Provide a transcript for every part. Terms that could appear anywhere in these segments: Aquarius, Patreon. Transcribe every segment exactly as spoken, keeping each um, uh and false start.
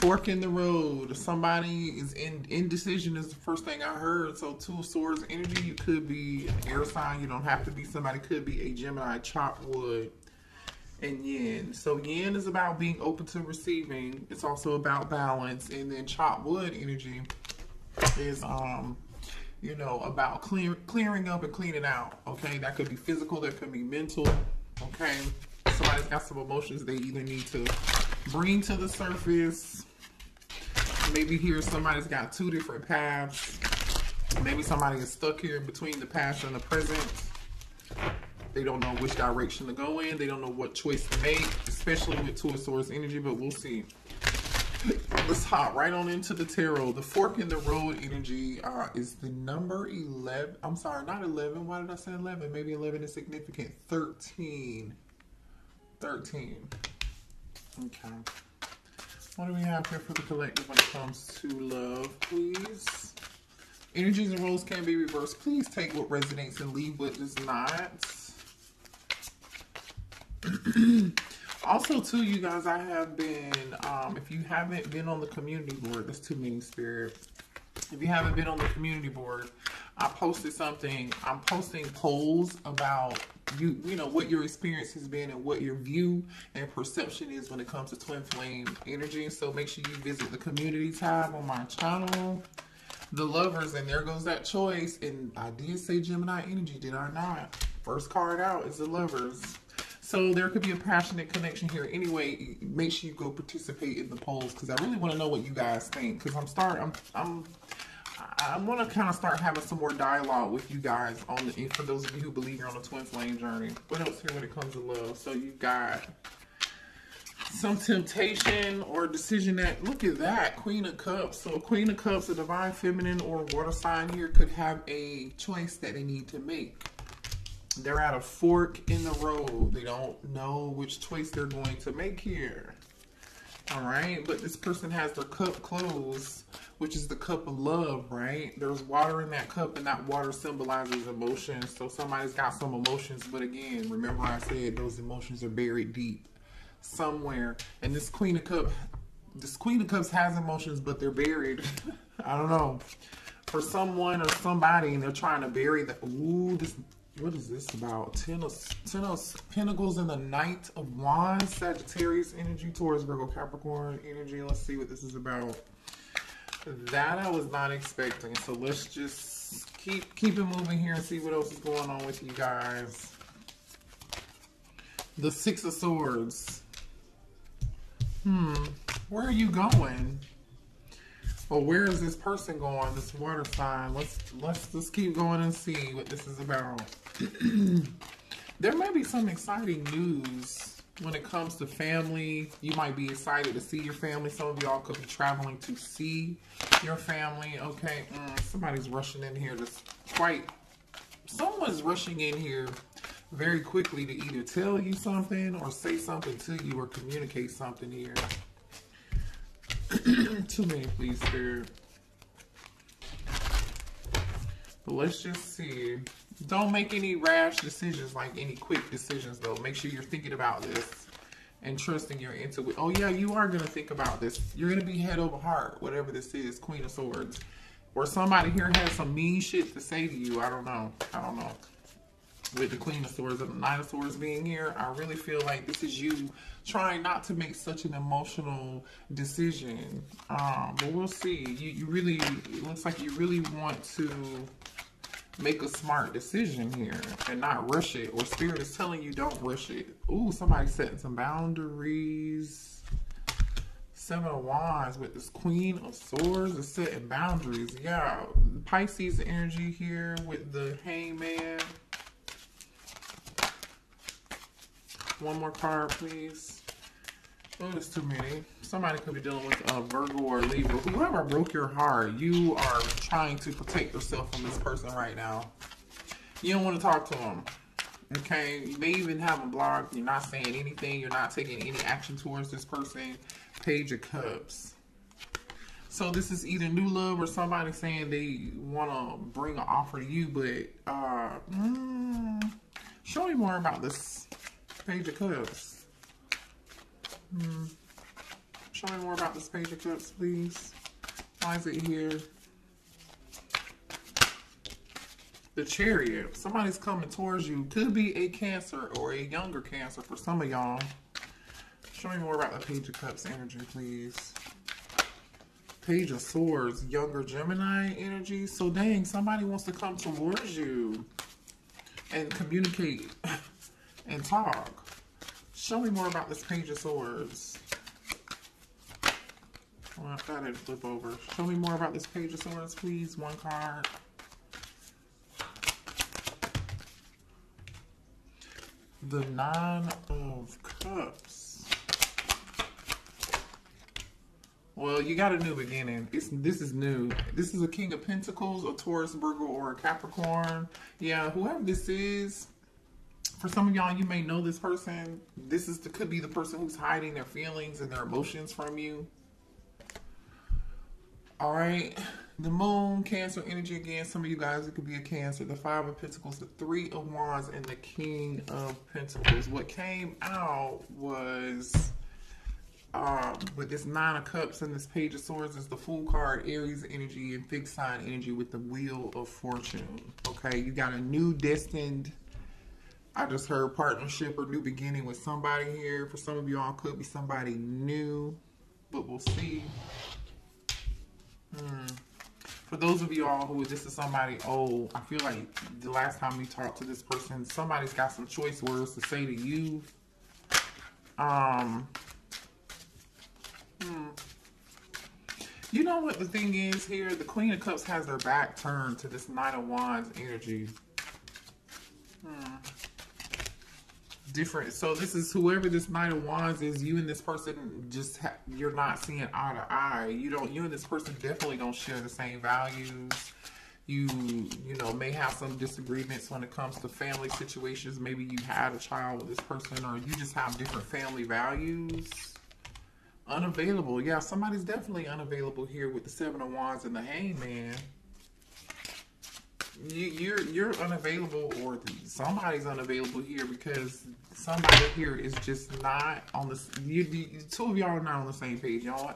fork in the road. Somebody is in indecision is the first thing I heard. So Two of Swords energy. You could be an air sign. You don't have to be. Somebody could be a Gemini, chopped wood, and yin. So yin is about being open to receiving. It's also about balance. And then chopped wood energy is, um, you know, about clear, clearing up and cleaning out. Okay, that could be physical. That could be mental. Okay, somebody's got some emotions they either need to bring to the surface. Maybe here somebody's got two different paths. Maybe somebody is stuck here in between the past and the present. They don't know which direction to go in. They don't know what choice to make, especially with Two of Swords energy, but we'll see. Let's hop right on into the tarot. The fork in the road energy uh, is the number eleven. I'm sorry, not eleven. Why did I say eleven? Maybe eleven is significant. thirteen. thirteen. Okay. What do we have here for the collective when it comes to love, please? Energies and roles can be reversed. Please take what resonates and leave what does not. Also, too, you guys, I have been, um, if you haven't been on the community board, that's too many, Spirit. If you haven't been on the community board, I posted something. I'm posting polls about you, you know, what your experience has been and what your view and perception is when it comes to twin flame energy. So make sure you visit the community tab on my channel. The Lovers, and there goes that choice. And I did say Gemini energy, did I not? First card out is the Lovers. So there could be a passionate connection here. Anyway, make sure you go participate in the polls because I really want to know what you guys think. Because I'm start, I'm, I'm, I want to kind of start having some more dialogue with you guys on the. For those of you who believe you're on a twin flame journey, what else here when it comes to love? So you got some temptation or decision that. Look at that, Queen of Cups. So Queen of Cups, a divine feminine or water sign here could have a choice that they need to make. They're at a fork in the road. They don't know which choice they're going to make here. All right, but this person has their cup closed, which is the cup of love, right? There's water in that cup, and that water symbolizes emotions. So somebody's got some emotions, but again, remember I said those emotions are buried deep somewhere. And this Queen of Cups, this Queen of Cups has emotions, but they're buried. I don't know. For someone or somebody, and they're trying to bury the. Ooh, this. What is this about? Ten of, ten of Pentacles and the Knight of Wands. Sagittarius energy, Taurus, Virgo, Capricorn energy. Let's see what this is about. That I was not expecting. So let's just keep, keep it moving here and see what else is going on with you guys. The Six of Swords. Hmm. Where are you going? Well, where is this person going? This water sign. Let's let's just keep going and see what this is about. There may be some exciting news when it comes to family. You might be excited to see your family. Some of y'all could be traveling to see your family. Okay, mm, somebody's rushing in here. That's quite. Someone's rushing in here very quickly to either tell you something or say something to you or communicate something here. Too many, please, Spirit. But let's just see. Don't make any rash decisions, like any quick decisions, though. Make sure you're thinking about this and trusting your intuition. Oh, yeah, you are going to think about this. You're going to be head over heart, whatever this is, Queen of Swords. Or somebody here has some mean shit to say to you. I don't know. I don't know. With the Queen of Swords and the Nine of Swords being here, I really feel like this is you trying not to make such an emotional decision. Um, but we'll see. You, you really, it looks like you really want to make a smart decision here and not rush it. Or Spirit is telling you don't rush it. Ooh, somebody's setting some boundaries. Seven of Wands with this Queen of Swords is setting boundaries. Yeah, Pisces energy here with the Hangman. One more card, please. Oh, there's too many. Somebody could be dealing with a Virgo or Libra. Whoever broke your heart, you are trying to protect yourself from this person right now. You don't want to talk to them. Okay? You may even have a blog. You're not saying anything. You're not taking any action towards this person. Page of Cups. So this is either new love or somebody saying they want to bring an offer to you, but uh, mm, show me more about this. Page of Cups. Hmm. Show me more about this Page of Cups, please. Why is it here? The Chariot. Somebody's coming towards you. Could be a Cancer or a younger Cancer for some of y'all. Show me more about the Page of Cups energy, please. Page of Swords, younger Gemini energy. So dang, somebody wants to come towards you and communicate and talk. Show me more about this Page of Swords. Well, I thought I'd flip over. Show me more about this Page of Swords, please. One card. The Nine of Cups. Well, you got a new beginning. It's, this is new. This is a King of Pentacles, a Taurus, Virgo, or a Capricorn. Yeah, whoever this is, for some of y'all, you may know this person. This is the, could be the person who's hiding their feelings and their emotions from you. All right, the Moon, Cancer energy again. Some of you guys, it could be a Cancer. The Five of Pentacles, the Three of Wands, and the King of Pentacles. What came out was um, with this Nine of Cups and this Page of Swords is the Fool card, Aries energy, and fixed sign energy with the Wheel of Fortune. Okay, you got a new destined. I just heard partnership or new beginning with somebody here. For some of y'all, could be somebody new, but we'll see. Hmm. For those of you all who this is somebody old, I feel like the last time we talked to this person, somebody's got some choice words to say to you. Um, hmm. You know what the thing is here? The Queen of Cups has their back turned to this Nine of Wands energy. Hmm. Different. So this is whoever this Knight of Wands is, you and this person just ha you're not seeing eye to eye. You don't you and this person definitely don't share the same values. You you know may have some disagreements when it comes to family situations. Maybe you had a child with this person or you just have different family values. Unavailable. Yeah, somebody's definitely unavailable here with the Seven of Wands and the Hangman. You, you're you're unavailable, or somebody's unavailable here because somebody here is just not on the. You, you, two of y'all are not on the same page. Y'all,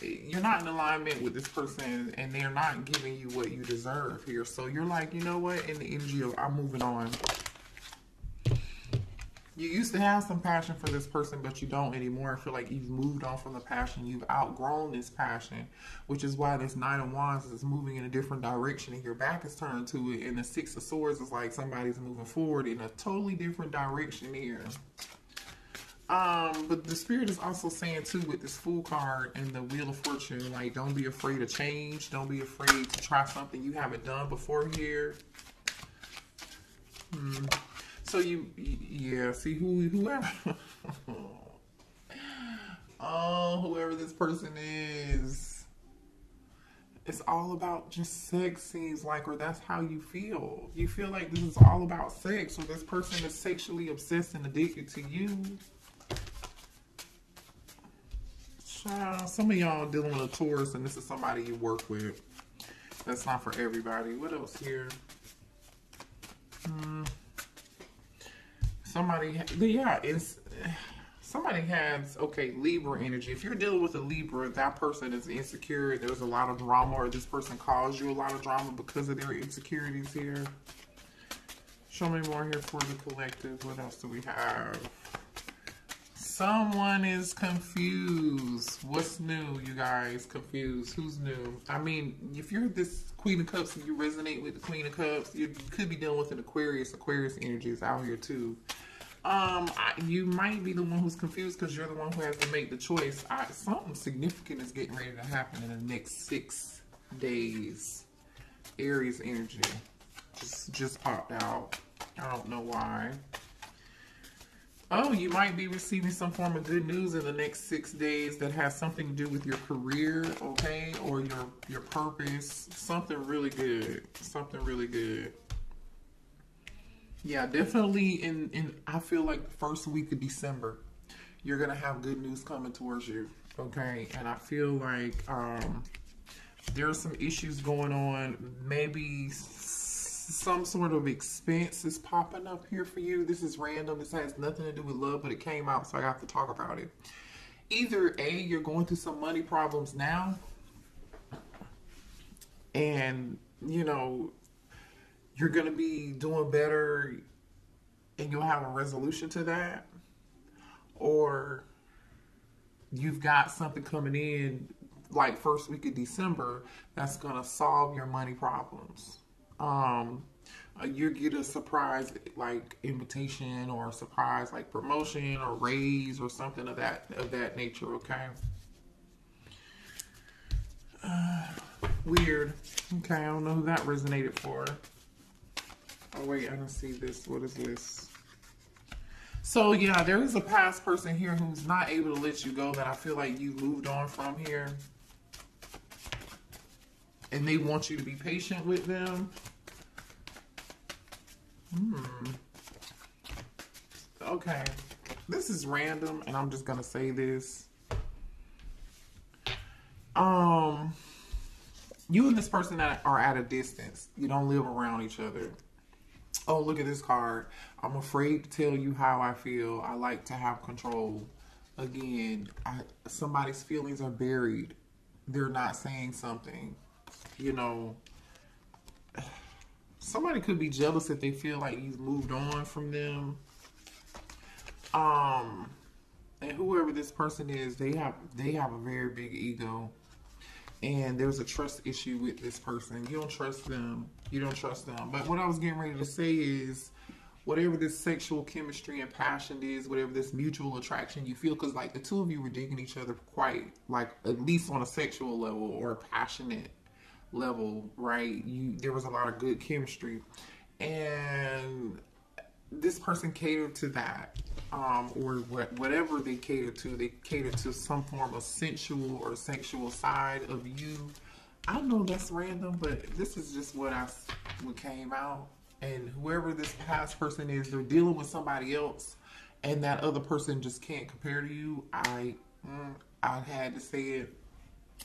you're not in alignment with this person, and they're not giving you what you deserve here. So you're like, you know what? In the energy of I'm moving on. You used to have some passion for this person, but you don't anymore. I feel like you've moved on from the passion. You've outgrown this passion, which is why this Nine of Wands is moving in a different direction and your back is turned to it. And the Six of Swords is like somebody's moving forward in a totally different direction here. Um, but the Spirit is also saying too with this Fool card and the Wheel of Fortune, like don't be afraid of change. Don't be afraid to try something you haven't done before here. Hmm. So you, yeah, see who, whoever, oh, whoever this person is, it's all about just sex seems like, or that's how you feel. You feel like this is all about sex, or this person is sexually obsessed and addicted to you. Child, some of y'all dealing with a Taurus and this is somebody you work with. That's not for everybody. What else here? Hmm. Somebody, yeah, it's, somebody has, okay, Libra energy. If you're dealing with a Libra, that person is insecure. There's a lot of drama, or this person caused you a lot of drama because of their insecurities here. Show me more here for the collective. What else do we have? Someone is confused. What's new, you guys? Confused. Who's new? I mean, if you're this Queen of Cups and you resonate with the Queen of Cups, you could be dealing with an Aquarius. Aquarius energy is out here too. Um, I, you might be the one who's confused because you're the one who has to make the choice. I, something significant is getting ready to happen in the next six days. Aries energy just just popped out. I don't know why. Oh, you might be receiving some form of good news in the next six days that has something to do with your career, okay, or your your purpose. Something really good. Something really good. Yeah, definitely in, in I feel like the first week of December, you're going to have good news coming towards you, okay? And I feel like um, there are some issues going on. Maybe some sort of expense is popping up here for you. This is random. This has nothing to do with love, but it came out, so I have to talk about it. either A, you're going through some money problems now, and you know, you're going to be doing better and you'll have a resolution to that, or you've got something coming in like first week of December that's going to solve your money problems. Um, you get a surprise like invitation or a surprise like promotion or raise or something of that of that nature. Okay. Uh, weird. Okay, I don't know who that resonated for. Oh wait, I don't see this. What is this? So yeah, there is a past person here who's not able to let you go that I feel like you moved on from here. And they want you to be patient with them. Hmm. Okay. This is random and I'm just going to say this. Um, you and this person that are at a distance. You don't live around each other. Oh, look at this card. I'm afraid to tell you how I feel. I like to have control. Again, I, somebody's feelings are buried. They're not saying something. You know, somebody could be jealous if they feel like you've moved on from them. Um, and whoever this person is, they have they have a very big ego. And there's a trust issue with this person. You don't trust them. You don't trust them. But what I was getting ready to say is, whatever this sexual chemistry and passion is, whatever this mutual attraction you feel, because like the two of you were digging each other quite, like at least on a sexual level or a passionate level, right? You there was a lot of good chemistry, and this person catered to that. Um, or what, whatever they cater to, they cater to some form of sensual or sexual side of you. I know that's random, but this is just what I what came out. And whoever this past person is, they're dealing with somebody else, and that other person just can't compare to you. I mm, I had to say it.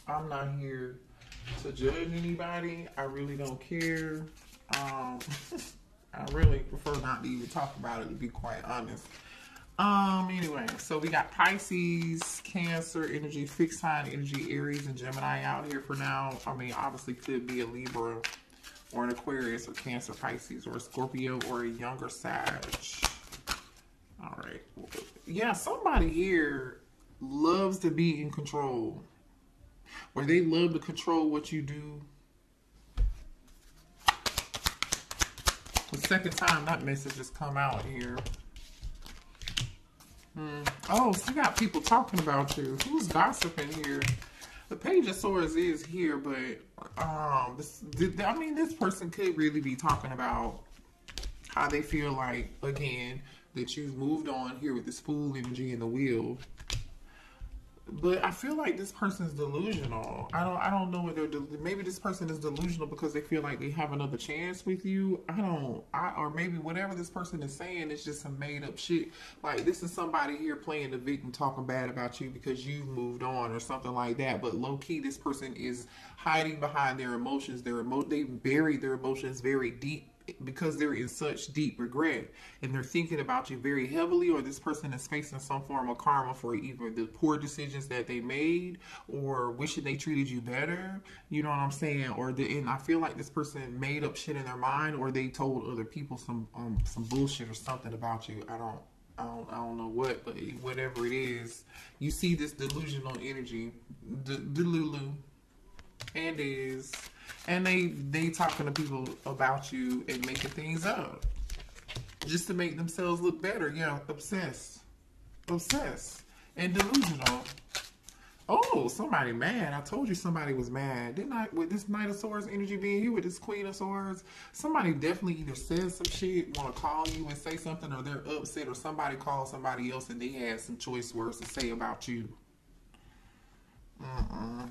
I'm not here to judge anybody. I really don't care. Um, I really prefer not to even talk about it, to be quite honest. Um, anyway, so we got Pisces, Cancer energy, fixed sign energy, Aries, and Gemini out here for now. I mean, obviously could be a Libra or an Aquarius or Cancer, Pisces, or a Scorpio or a younger Sag. All right. Yeah, somebody here loves to be in control, where they love to control what you do. The second time that message has come out here. Mm. Oh, so you got people talking about you. Who's gossiping here? The Page of Swords is here, but um, this, I mean, this person could really be talking about how they feel like, again, that you've moved on here with this Fool energy and the Wheel. But I feel like this person's delusional. I don't. I don't know what they're. De maybe this person is delusional because they feel like they have another chance with you. I don't. I or maybe whatever this person is saying is just some made up shit. Like this is somebody here playing the victim, talking bad about you because you've moved on or something like that. But low key, this person is hiding behind their emotions. Their emo. They buried their emotions very deep, because they're in such deep regret and they're thinking about you very heavily, or this person is facing some form of karma for either the poor decisions that they made or wishing they treated you better. You know what I'm saying? Or the, and I feel like this person made up shit in their mind, or they told other people some, um, some bullshit or something about you. I don't, I don't, I don't know what, but whatever it is, you see this delusional energy, delulu, and is, and they they talking to people about you and making things up just to make themselves look better. Yeah, obsessed, obsessed, and delusional. Oh, somebody mad. I told you somebody was mad, didn't I? With this Knight of Swords energy being here with this Queen of Swords, somebody definitely either says some shit, want to call you and say something, or they're upset, or somebody called somebody else and they had some choice words to say about you. Mm-mm.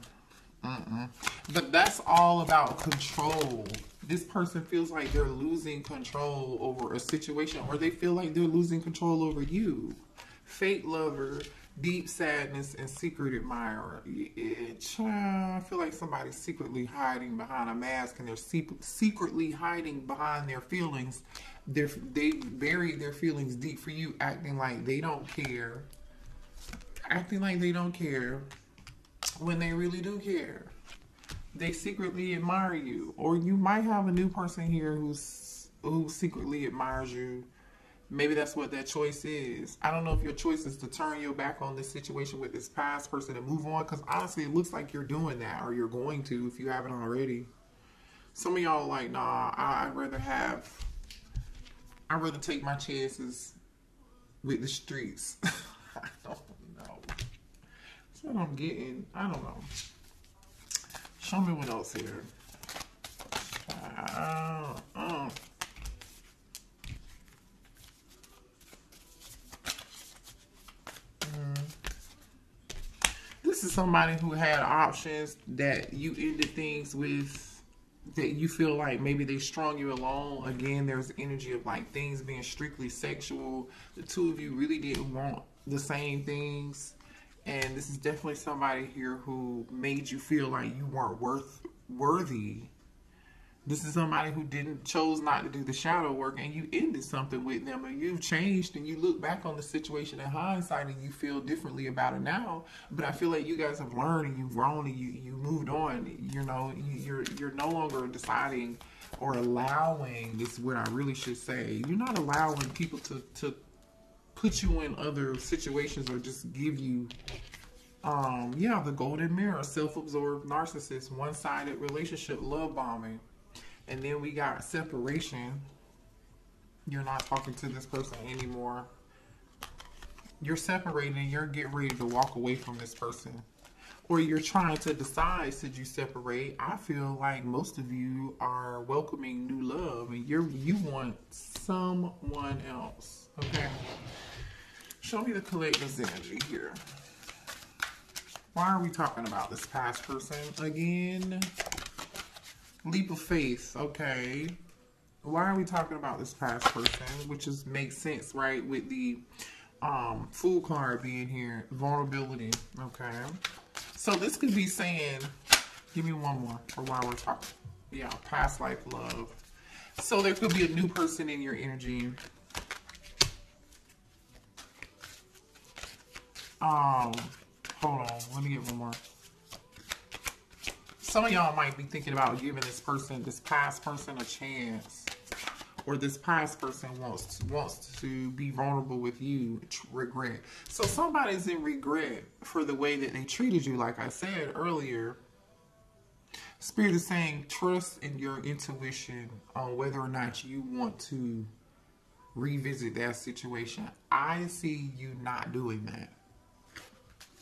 Mm-mm. But that's all about control. This person feels like they're losing control over a situation, or they feel like they're losing control over you. Fate lover, deep sadness, and secret admirer. Yeah, I feel like somebody's secretly hiding behind a mask, and they're se secretly hiding behind their feelings. They're, they bury their feelings deep for you, acting like they don't care. acting like they don't care when they really do care. They secretly admire you, or you might have a new person here who's who secretly admires you. Maybe that's what that choice is. I don't know if your choice is to turn your back on this situation with this past person and move on, because honestly, it looks like you're doing that, or you're going to if you haven't already. Some of y'all are like, nah, I'd rather have, I'd rather take my chances with the streets. I don't know. That's what I'm getting. I don't know. Show me what else here. Uh, uh. This is somebody who had options that you ended things with, that you feel like maybe they strung you along. Again, there's energy of like things being strictly sexual. The two of you really didn't want the same things. And this is definitely somebody here who made you feel like you weren't worth worthy. This is somebody who didn't chose not to do the shadow work, and you ended something with them, and you've changed, and you look back on the situation in hindsight and you feel differently about it now. But I feel like you guys have learned and you've grown and you you moved on. You know, you, you're you're no longer deciding or allowing, this is what I really should say, you're not allowing people to to put you in other situations or just give you, um, yeah, the golden mirror, self-absorbed narcissist, one-sided relationship, love bombing. And then we got separation. You're not talking to this person anymore. You're separated and you're getting ready to walk away from this person. Or you're trying to decide, should you separate? I feel like most of you are welcoming new love and you're, you want someone else, okay? Show me the collective's energy here. Why are we talking about this past person again? Leap of faith, okay. Why are we talking about this past person? Which is makes sense, right? With the um, Fool card being here, vulnerability, okay. So this could be saying, give me one more for why we're talking. Yeah, past life love. So there could be a new person in your energy. Um, hold on, let me get one more. Some of y'all might be thinking about giving this person, this past person, a chance, or this past person wants to, wants to be vulnerable with you, regret. So somebody's in regret for the way that they treated you. Like I said earlier, Spirit is saying trust in your intuition on whether or not you want to revisit that situation. I see you not doing that.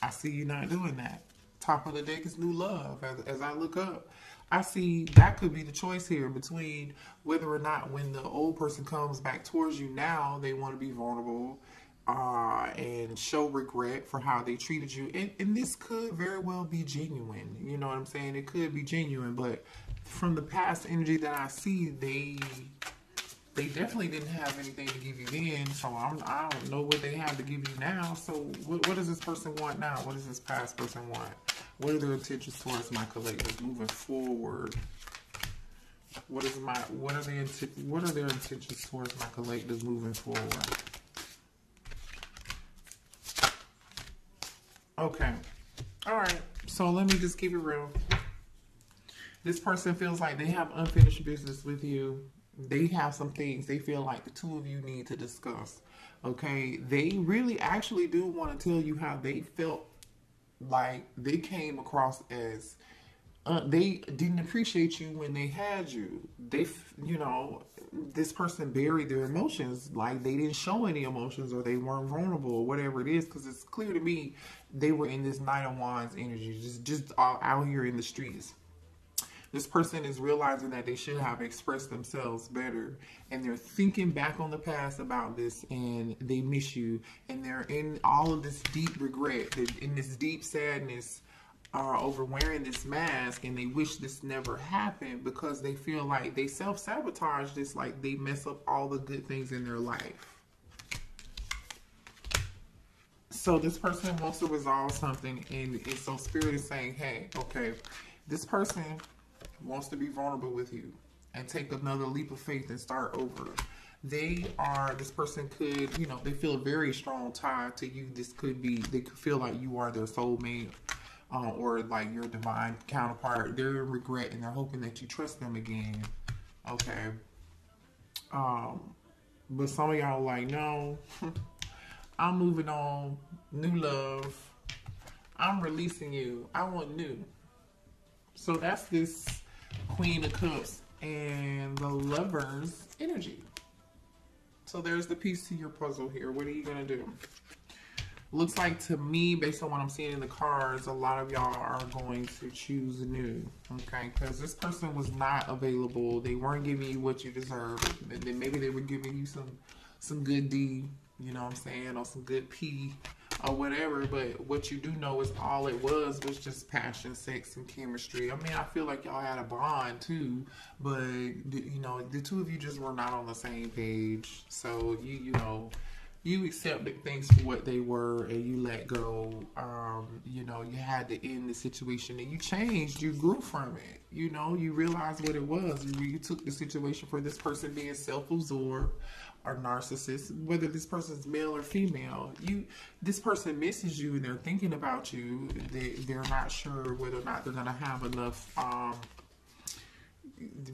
I see you not doing that. Top of the deck is new love. As, as I look up, I see that could be the choice here between whether or not when the old person comes back towards you now, they want to be vulnerable uh, and show regret for how they treated you. And, and this could very well be genuine. You know what I'm saying? It could be genuine, but from the past energy that I see, they... They definitely didn't have anything to give you then, so I'm, I don't know what they have to give you now. So what, what does this person want now? What does this past person want? What are their intentions towards my collective moving forward? What is my what are their what are their intentions towards my collective moving forward? Okay, all right. So let me just keep it real. This person feels like they have unfinished business with you. They have some things they feel like the two of you need to discuss, okay? They really actually do want to tell you how they felt like they came across as, uh, they didn't appreciate you when they had you. They, you know, this person buried their emotions, like they didn't show any emotions or they weren't vulnerable or whatever it is, because it's clear to me they were in this Knight of Wands energy, just, just out here in the streets. This person is realizing that they should have expressed themselves better. And they're thinking back on the past about this and they miss you. And they're in all of this deep regret, in this deep sadness uh, over wearing this mask. And they wish this never happened because they feel like they self-sabotage this, like they mess up all the good things in their life. So this person wants to resolve something. And, and so Spirit is saying, hey, okay, this person wants to be vulnerable with you and take another leap of faith and start over. they are, this person could, you know, they feel a very strong tie to you. This could be, they could feel like you are their soulmate uh, or like your divine counterpart. They're in regret and they're hoping that you trust them again. Okay. Um, but some of y'all like, no, I'm moving on. New love. I'm releasing you. I want new. So that's this Queen of Cups and the Lover's energy. So there's the piece to your puzzle here. What are you going to do? Looks like to me, based on what I'm seeing in the cards, a lot of y'all are going to choose new. Okay? Because this person was not available. They weren't giving you what you deserved. And then maybe they were giving you some, some good D, you know what I'm saying, or some good P or whatever. But what you do know is all it was was just passion, sex, and chemistry. I mean, I feel like y'all had a bond too, but you know, the two of you just were not on the same page. So you, you know, you accepted things for what they were and you let go. Um, you know, you had to end the situation and you changed, you grew from it. You know, you realized what it was. You, you took the situation for this person being self-absorbed or narcissist, whether this person's male or female. You, this person misses you and they're thinking about you. They, they're not sure whether or not they're going to have enough, um,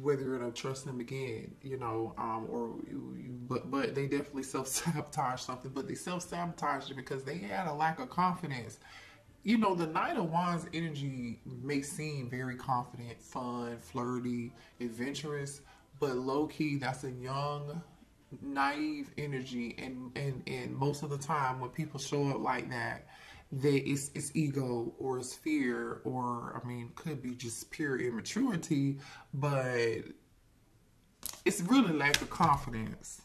whether it'll trust them again, you know, um, or, you, you, but, but they definitely self-sabotage something, but they self-sabotaged it because they had a lack of confidence. You know, the Knight of Wands energy may seem very confident, fun, flirty, adventurous, but low-key, that's a young, naive energy, and, and, and most of the time when people show up like that, they, it's, it's ego or it's fear or, I mean, could be just pure immaturity, but it's really lack of confidence.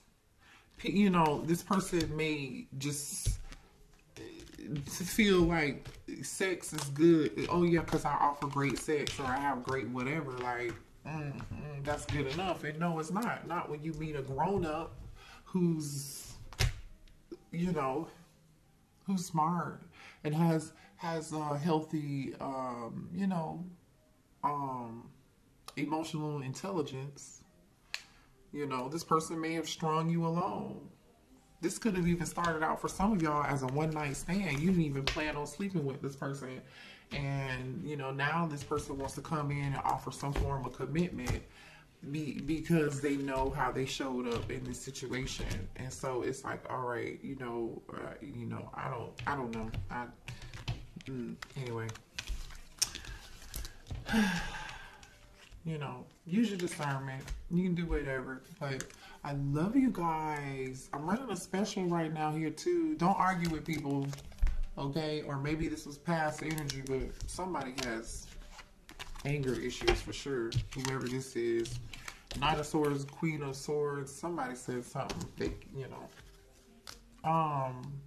You know, this person may just feel like sex is good. Oh yeah, because I offer great sex or I have great whatever, like, mm-hmm, that's good enough. And no, it's not. Not when you meet a grown-up who's, you know, who's smart and has has a healthy, um, you know, um, emotional intelligence. You know, this person may have strung you along. This could have even started out for some of y'all as a one-night stand. You didn't even plan on sleeping with this person. And, you know, now this person wants to come in and offer some form of commitment be, because they know how they showed up in this situation. And so it's like, all right, you know, uh, you know, I don't, I don't know. I, mm, anyway, you know, use your discernment. You can do whatever, but I love you guys. I'm running a special right now here too. Don't argue with people, okay? Or maybe this was past energy, but somebody has anger issues for sure. Whoever this is, Knight of Swords, Queen of Swords. Somebody said something, they, you know. Um,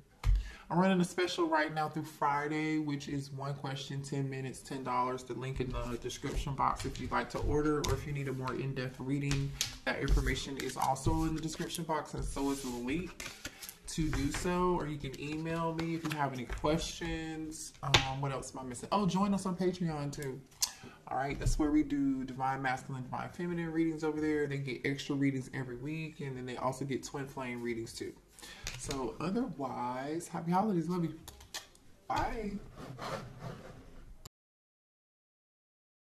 I'm running a special right now through Friday, which is one question, ten minutes, ten dollars. The link in the description box if you'd like to order, or if you need a more in-depth reading, that information is also in the description box, and so is the link to do so. Or you can email me if you have any questions. Um, what else am I missing? Oh, join us on Patreon too. All right, that's where we do Divine Masculine, Divine Feminine readings over there. They get extra readings every week, and then they also get Twin Flame readings too. So otherwise, happy holidays. Love you. Bye.